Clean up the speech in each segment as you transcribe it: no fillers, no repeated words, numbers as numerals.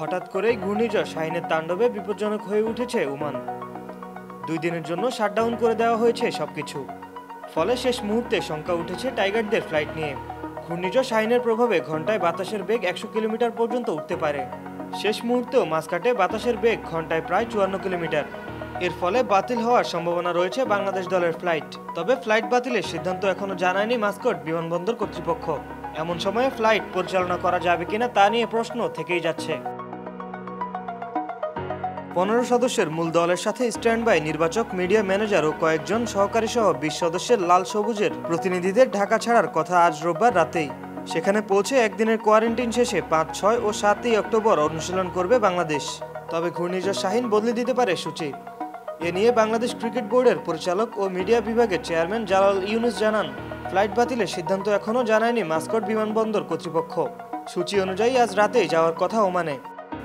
হঠাৎ করেই ঘূর্ণিঝড় শাহিনের তাণ্ডবে বিপজ্জনক হয়ে উঠেছে ওমান। দুই দিনের জন্য শাটডাউন করে দেওয়া হয়েছে সবকিছু। ফলে শেষ মুহূর্তে শঙ্কা উঠেছে টাইগারদের ফ্লাইট নিয়ে। ঘূর্ণিঝড় শাহিনের প্রভাবে ঘন্টায় বাতাসের বেগ 100 কিলোমিটার পর্যন্ত উঠতে পারে। শেষ মুহূর্তেও মাঝখাটে বাতাসের বেগ ঘন্টায় প্রায় 54 কিলোমিটার। এর ফলে বাতিল হওয়ার সম্ভাবনা রয়েছে বাংলাদেশ দলের ফ্লাইট। তবে ফ্লাইট বাতিলের সিদ্ধান্ত এখনো জানায়নি মাস্কট বিমানবন্দর কর্তৃপক্ষ। এমন সময়ে ফ্লাইট পরিচালনা করা যাবে কিনা তা নিয়ে প্রশ্ন থেকেই যাচ্ছে। 15 সদস্যের মূল দলের সাথে স্ট্যান্ড বাই নির্বাচক, মিডিয়া ম্যানেজার ও কয়েকজন সহকারী সহ 20 সদস্যের লাল সবুজের প্রতিনিধিদের ঢাকা ছাড়ার কথা আজ রোববার রাতেই। সেখানে পৌঁছে একদিনের কোয়ারেন্টিন শেষে 5, 6 ও 7 অক্টোবর অনুশীলন করবে বাংলাদেশ। তবে ঘূর্ণিঝড় শাহিন বদলে দিতে পারে সূচি। এ নিয়ে বাংলাদেশ ক্রিকেট বোর্ডের পরিচালক ও মিডিয়া বিভাগের চেয়ারম্যান জালাল ইউনূস জানান, ফ্লাইট বাতিলের সিদ্ধান্ত এখনও জানায়নি মাস্কট বিমানবন্দর কর্তৃপক্ষ। সূচি অনুযায়ী আজ রাতেই যাওয়ার কথা ওমানে।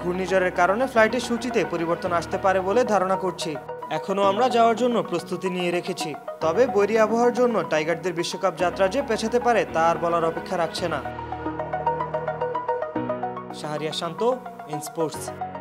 ঘূর্ণিঝড়ের কারণে ফ্লাইটের সূচিতে পরিবর্তন আসতে পারে বলে ধারণা করছি। এখনও আমরা যাওয়ার জন্য প্রস্তুতি নিয়ে রেখেছি। তবে বৈরী আবহাওয়ার জন্য টাইগারদের বিশ্বকাপ যাত্রা যে পেছাতে পারে তা আর বলার অপেক্ষা রাখছে না। Shahriar Shanto, in sports.